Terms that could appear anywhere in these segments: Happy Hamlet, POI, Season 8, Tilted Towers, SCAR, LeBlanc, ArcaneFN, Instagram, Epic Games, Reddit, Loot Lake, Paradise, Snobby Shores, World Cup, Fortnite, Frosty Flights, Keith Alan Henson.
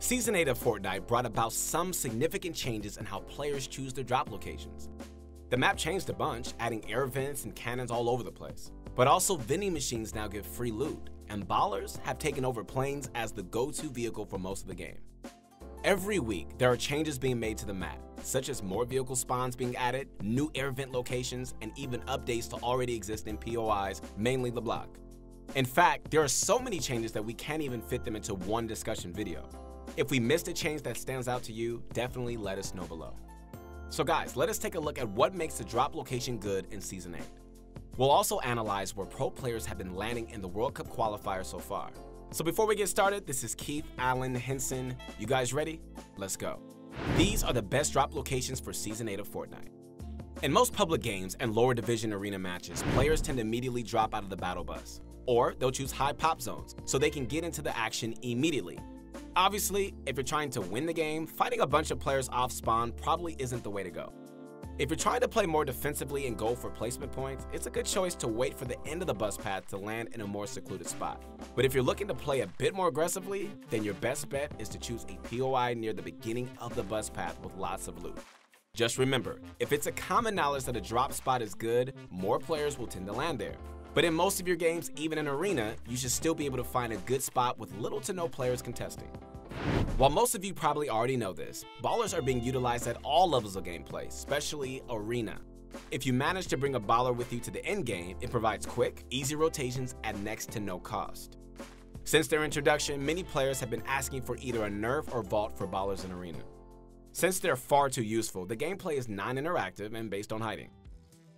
Season 8 of Fortnite brought about some significant changes in how players choose their drop locations. The map changed a bunch, adding air vents and cannons all over the place. But also, vending machines now give free loot, and ballers have taken over planes as the go-to vehicle for most of the game. Every week, there are changes being made to the map, such as more vehicle spawns being added, new air vent locations, and even updates to already existing POIs, mainly LeBlanc. In fact, there are so many changes that we can't even fit them into one discussion video. If we missed a change that stands out to you, definitely let us know below. So guys, let us take a look at what makes the drop location good in Season 8. We'll also analyze where pro players have been landing in the World Cup qualifier so far. So before we get started, this is Keith Alan Henson. You guys ready? Let's go. These are the best drop locations for Season 8 of Fortnite. In most public games and lower division arena matches, players tend to immediately drop out of the battle bus, or they'll choose high pop zones so they can get into the action immediately. Obviously, if you're trying to win the game, fighting a bunch of players off spawn probably isn't the way to go. If you're trying to play more defensively and go for placement points, it's a good choice to wait for the end of the bus path to land in a more secluded spot. But if you're looking to play a bit more aggressively, then your best bet is to choose a POI near the beginning of the bus path with lots of loot. Just remember, if it's a common knowledge that a drop spot is good, more players will tend to land there. But in most of your games, even in Arena, you should still be able to find a good spot with little to no players contesting. While most of you probably already know this, ballers are being utilized at all levels of gameplay, especially Arena. If you manage to bring a baller with you to the end game, it provides quick, easy rotations at next to no cost. Since their introduction, many players have been asking for either a nerf or vault for ballers in Arena. Since they're far too useful, the gameplay is non-interactive and based on hiding.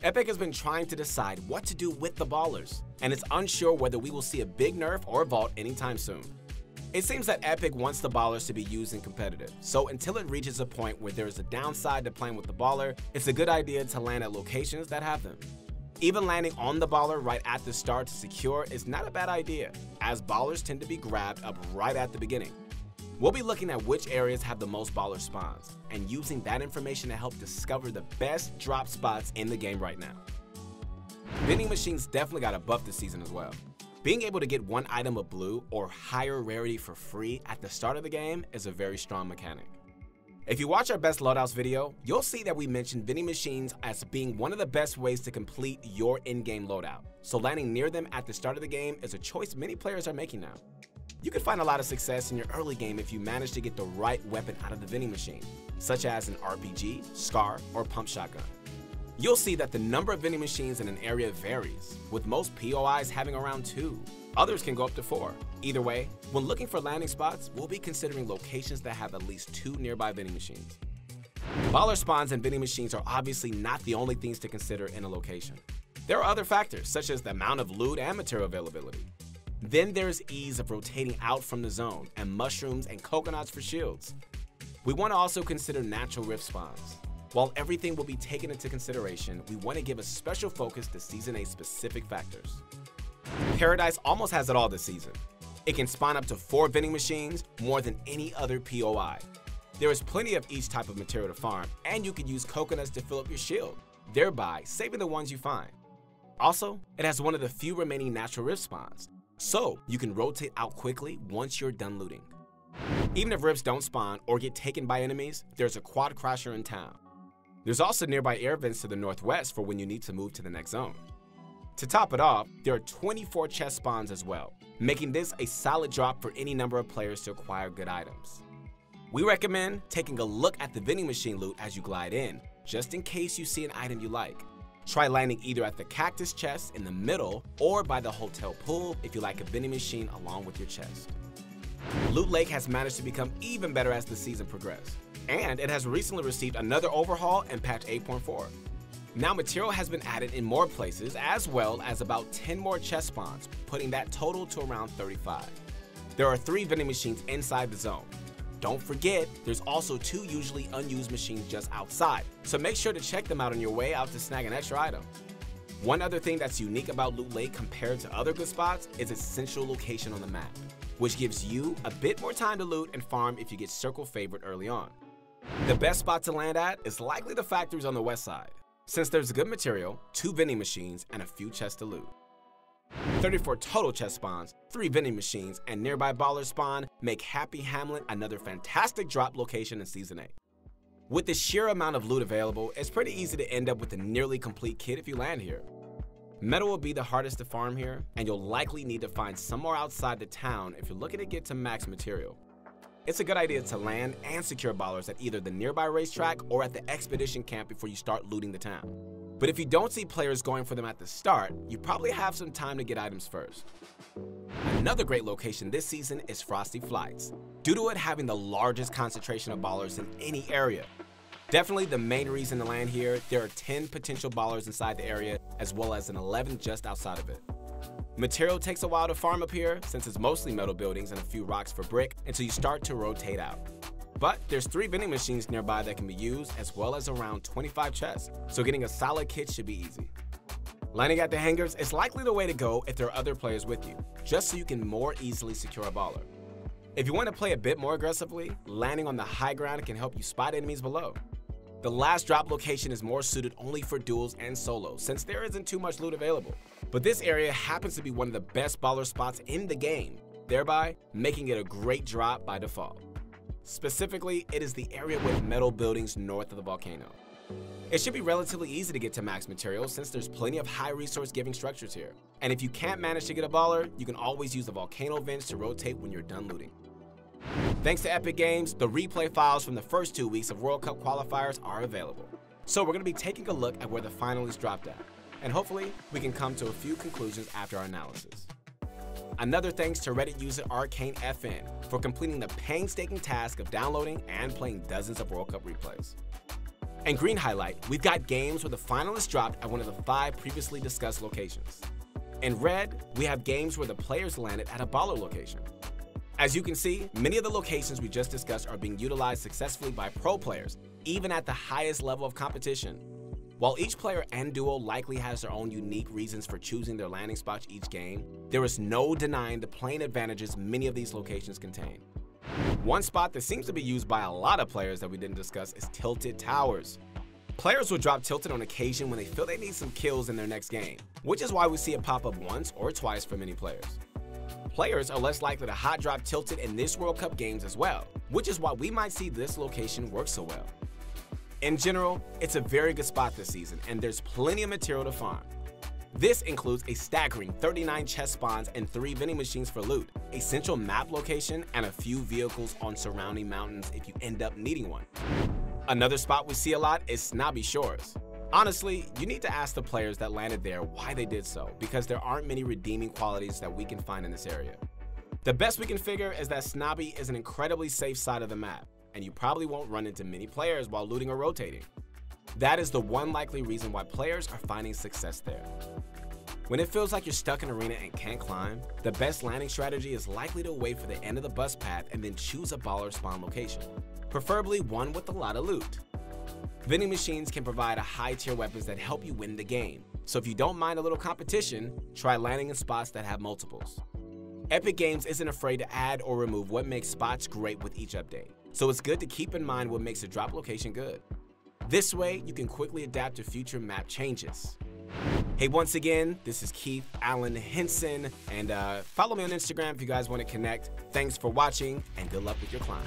Epic has been trying to decide what to do with the ballers, and it's unsure whether we will see a big nerf or vault anytime soon. It seems that Epic wants the ballers to be used in competitive, so until it reaches a point where there is a downside to playing with the baller, it's a good idea to land at locations that have them. Even landing on the baller right at the start to secure is not a bad idea, as ballers tend to be grabbed up right at the beginning. We'll be looking at which areas have the most baller spawns, and using that information to help discover the best drop spots in the game right now. Vending machines definitely got a buff this season as well. Being able to get one item of blue or higher rarity for free at the start of the game is a very strong mechanic. If you watch our best loadouts video, you'll see that we mentioned vending machines as being one of the best ways to complete your in-game loadout, so landing near them at the start of the game is a choice many players are making now. You can find a lot of success in your early game if you manage to get the right weapon out of the vending machine, such as an RPG, SCAR, or pump shotgun. You'll see that the number of vending machines in an area varies, with most POIs having around 2. Others can go up to 4. Either way, when looking for landing spots, we'll be considering locations that have at least 2 nearby vending machines. Baller spawns and vending machines are obviously not the only things to consider in a location. There are other factors, such as the amount of loot and material availability. Then there's ease of rotating out from the zone, and mushrooms and coconuts for shields. We want to also consider natural rift spawns. While everything will be taken into consideration, we want to give a special focus to Season 8 specific factors. Paradise almost has it all this season. It can spawn up to 4 vending machines, more than any other POI. There is plenty of each type of material to farm, and you can use coconuts to fill up your shield, thereby saving the ones you find. Also, it has one of the few remaining natural rift spawns, so you can rotate out quickly once you're done looting. Even if rifts don't spawn or get taken by enemies, there's a quad crasher in town. There's also nearby air vents to the northwest for when you need to move to the next zone. To top it off, there are 24 chest spawns as well, making this a solid drop for any number of players to acquire good items. We recommend taking a look at the vending machine loot as you glide in, just in case you see an item you like. Try landing either at the cactus chest in the middle or by the hotel pool if you like a vending machine along with your chest. Loot Lake has managed to become even better as the season progressed, and it has recently received another overhaul in patch 8.4. Now material has been added in more places, as well as about 10 more chest spawns, putting that total to around 35. There are 3 vending machines inside the zone. Don't forget, there's also 2 usually unused machines just outside, so make sure to check them out on your way out to snag an extra item. One other thing that's unique about Loot Lake compared to other good spots is its central location on the map, which gives you a bit more time to loot and farm if you get circle favored early on. The best spot to land at is likely the factories on the west side, since there's good material, 2 vending machines, and a few chests to loot. 34 total chest spawns, 3 vending machines, and nearby baller spawn make Happy Hamlet another fantastic drop location in Season 8. With the sheer amount of loot available, it's pretty easy to end up with a nearly complete kit if you land here. Metal will be the hardest to farm here, and you'll likely need to find somewhere outside the town if you're looking to get to max material. It's a good idea to land and secure ballers at either the nearby racetrack or at the expedition camp before you start looting the town. But if you don't see players going for them at the start, you probably have some time to get items first. Another great location this season is Frosty Flights, due to it having the largest concentration of ballers in any area. Definitely the main reason to land here, there are 10 potential ballers inside the area, as well as an 11th just outside of it. Material takes a while to farm up here, since it's mostly metal buildings and a few rocks for brick until you start to rotate out. But there's 3 vending machines nearby that can be used, as well as around 25 chests, so getting a solid kit should be easy. Landing at the hangars is likely the way to go if there are other players with you, just so you can more easily secure a baller. If you want to play a bit more aggressively, landing on the high ground can help you spot enemies below. The last drop location is more suited only for duels and solos, since there isn't too much loot available. But this area happens to be one of the best baller spots in the game, thereby making it a great drop by default. Specifically, it is the area with metal buildings north of the volcano. It should be relatively easy to get to max material since there's plenty of high resource giving structures here. And if you can't manage to get a baller, you can always use the volcano vents to rotate when you're done looting. Thanks to Epic Games, the replay files from the first 2 weeks of World Cup qualifiers are available. So we're going to be taking a look at where the final is dropped at, and hopefully we can come to a few conclusions after our analysis. Another thanks to Reddit user ArcaneFN for completing the painstaking task of downloading and playing dozens of World Cup replays. And green highlight, we've got games where the final is dropped at one of the 5 previously discussed locations. In red, we have games where the players landed at a baller location. As you can see, many of the locations we just discussed are being utilized successfully by pro players, even at the highest level of competition. While each player and duo likely has their own unique reasons for choosing their landing spots each game, there is no denying the playing advantages many of these locations contain. One spot that seems to be used by a lot of players that we didn't discuss is Tilted Towers. Players will drop Tilted on occasion when they feel they need some kills in their next game, which is why we see it pop up once or twice for many players. Players are less likely to hot drop Tilted in this World Cup games as well, which is why we might see this location work so well. In general, it's a very good spot this season, and there's plenty of material to farm. This includes a staggering 39 chest spawns and 3 vending machines for loot, a central map location, and a few vehicles on surrounding mountains if you end up needing one. Another spot we see a lot is Snobby Shores. Honestly, you need to ask the players that landed there why they did so, because there aren't many redeeming qualities that we can find in this area. The best we can figure is that Snobby is an incredibly safe side of the map, and you probably won't run into many players while looting or rotating. That is the one likely reason why players are finding success there. When it feels like you're stuck in an arena and can't climb, the best landing strategy is likely to wait for the end of the bus path and then choose a baller spawn location, preferably one with a lot of loot. Vending machines can provide a high tier weapons that help you win the game, so if you don't mind a little competition, try landing in spots that have multiples. Epic Games isn't afraid to add or remove what makes spots great with each update, so it's good to keep in mind what makes a drop location good. This way, you can quickly adapt to future map changes. Hey, once again, this is Keith Alan Henson, and follow me on Instagram if you guys want to connect. Thanks for watching, and good luck with your climb.